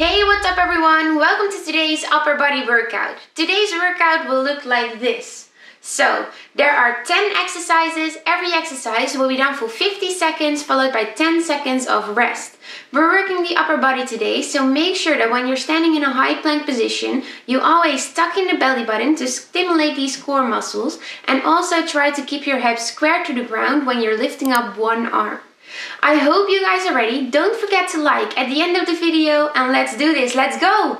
Hey, what's up everyone? Welcome to today's upper body workout. Today's workout will look like this. So, there are 10 exercises. Every exercise will be done for 50 seconds followed by 10 seconds of rest. We're working the upper body today, so make sure that when you're standing in a high plank position, you always tuck in the belly button to stimulate these core muscles, and also try to keep your hips square to the ground when you're lifting up one arm. I hope you guys are ready. Don't forget to like at the end of the video and let's do this. Let's go!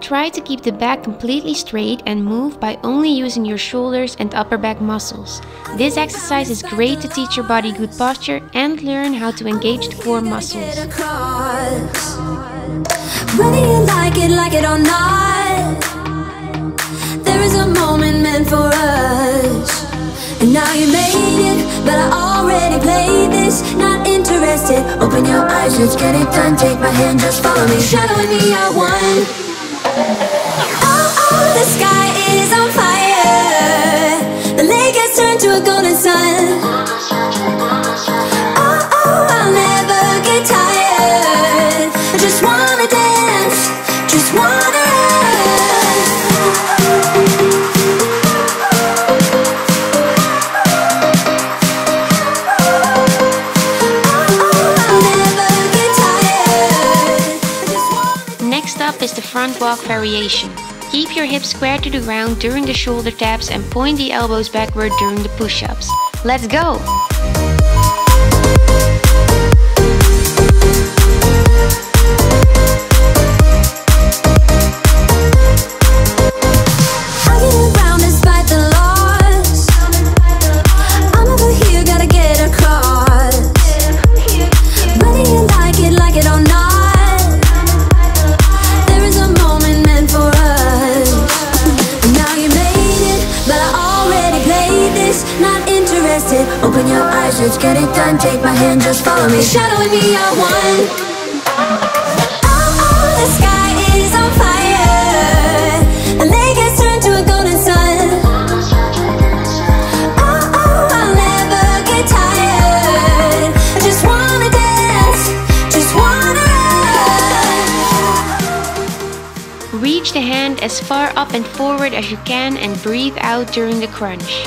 Try to keep the back completely straight and move by only using your shoulders and upper back muscles. This exercise is great to teach your body good posture and learn how to engage the core muscles. Whether you like it or not, there is a moment meant for us. And now you made it, but I already played this. Not interested, open your eyes, let's get it done. Take my hand, just follow me, shadow me, I won. Oh, the sky is on fire. The lake has turned to a golden sun. Oh, I'll never get tired. I just wanna dance, just wanna front walk variation. Keep your hips square to the ground during the shoulder taps and point the elbows backward during the push-ups. Let's go! Open your eyes, let's get it done. Take my hand, just follow me. Shadow with me, I won. Oh, the sky is on fire. The lake has turned to a golden sun. Oh, I'll never get tired. I just wanna dance, just wanna run. Reach the hand as far up and forward as you can and breathe out during the crunch.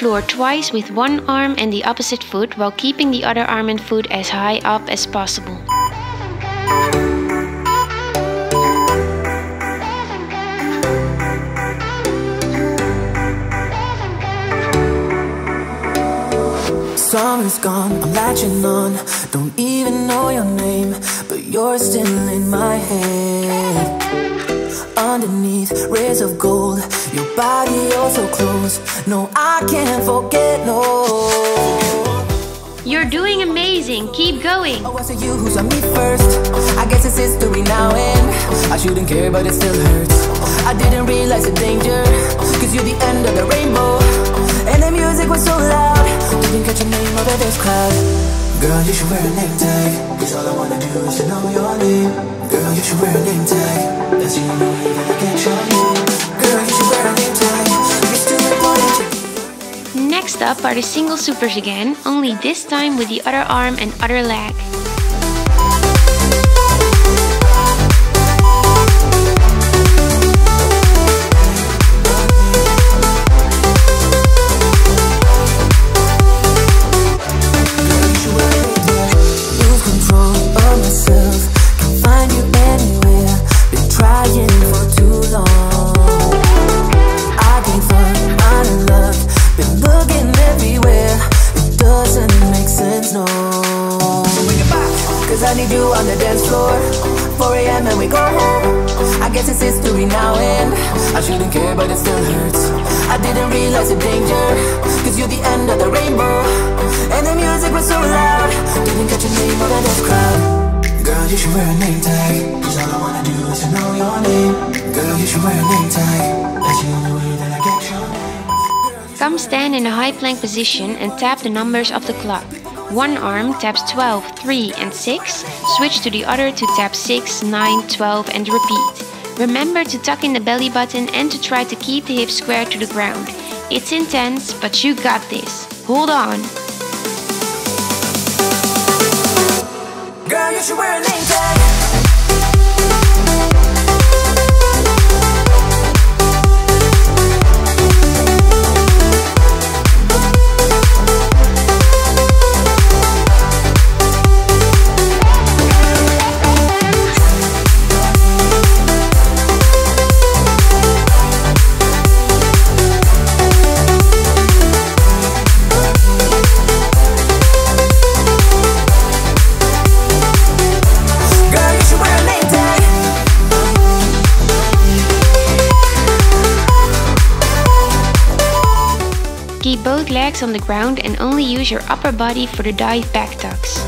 Floor twice with one arm and the opposite foot while keeping the other arm and foot as high up as possible. Summer's gone, I'm latching on. Don't even know your name, but you're still in my head. Underneath rays of gold, your body, oh so close. No, I can't forget, no. You're doing amazing, keep going. Oh, I saw you who saw me first. I guess it's history now and I shouldn't care, but it still hurts. I didn't realize the danger, cause you're the end of the rainbow. And the music was so loud, didn't catch your name over this crowd. Girl, you should wear a name tag, cause all I wanna do is to know your name. Girl, you should wear a name tag, that's the only way that I can show you. Girl, you should wear a name tag, it's too important. Next up are the single supers again, only this time with the other arm and other leg. Trying for too long. need you on the dance floor. 4 AM and we go home. I guess it's history now and I shouldn't care, but it still hurts. I didn't realize the danger, cause you're the end of the rainbow. And the music was so loud, didn't catch your name out of this crowd. Girl, you should wear a name tag, cause all I wanna do is to know your name. Girl, you should wear a name tag, that's the only way that I get your name. Come stand in a high plank position and tap the numbers of the clock. One arm taps 12, 3 and 6, switch to the other to tap 6, 9, 12 and repeat. Remember to tuck in the belly button and to try to keep the hips square to the ground. It's intense, but you got this. Hold on! Girl, you should wear a name tag. Keep both legs on the ground and only use your upper body for the dive back tucks.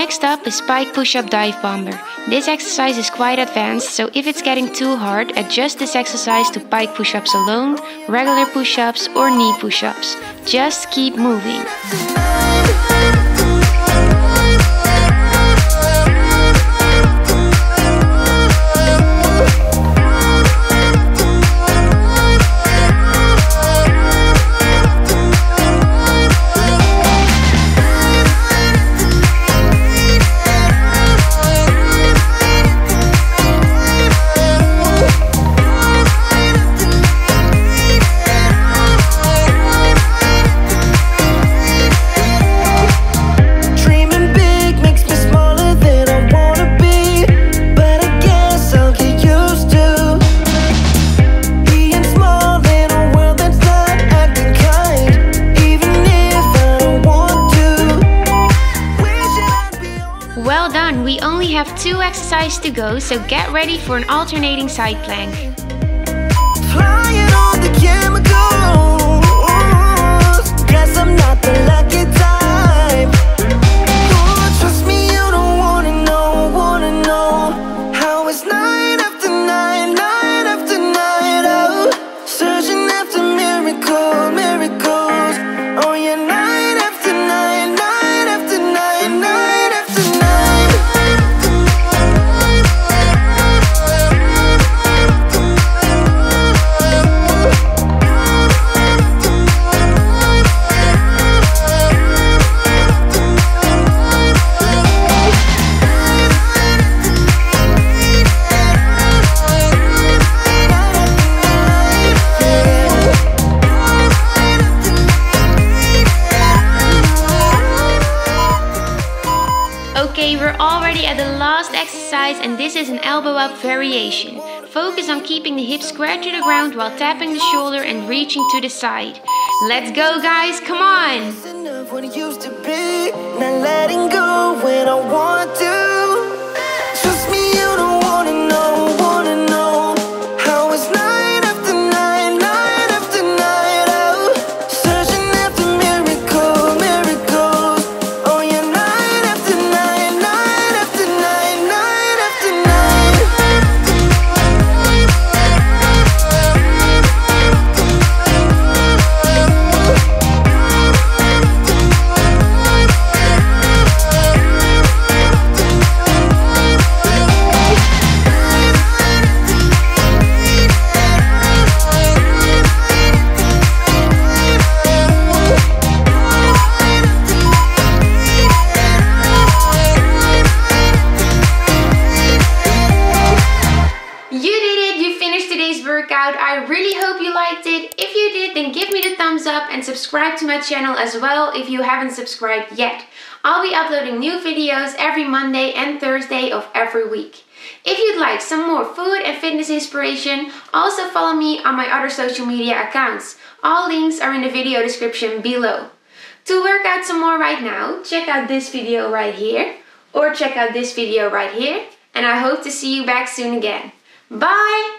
Next up is Pike Push-Up Dive Bomber. This exercise is quite advanced, so if it's getting too hard, adjust this exercise to pike push-ups alone, regular push-ups or knee push-ups. Just keep moving. Well done, we only have 2 exercises to go, so get ready for an alternating side plank. Flying on the chemicals, guess I'm not the lucky type. Oh, trust me, you don't wanna know how it's night after night, oh, searching after miracles, oh yeah, we're already at the last exercise and this is an elbow up variation. Focus on keeping the hips square to the ground while tapping the shoulder and reaching to the side. Let's go guys, come on! Not letting go when I want to. Trust me, you don't wanna know how it's night after night, oh, searching after miracles, oh yeah, night after night. really hope you liked it. If you did, then give me the thumbs up and subscribe to my channel as well if you haven't subscribed yet. I'll be uploading new videos every Monday and Thursday of every week. If you'd like some more food and fitness inspiration, also follow me on my other social media accounts. All links are in the video description below. To work out some more right now, check out this video right here, or check out this video right here, and I hope to see you back soon again. Bye!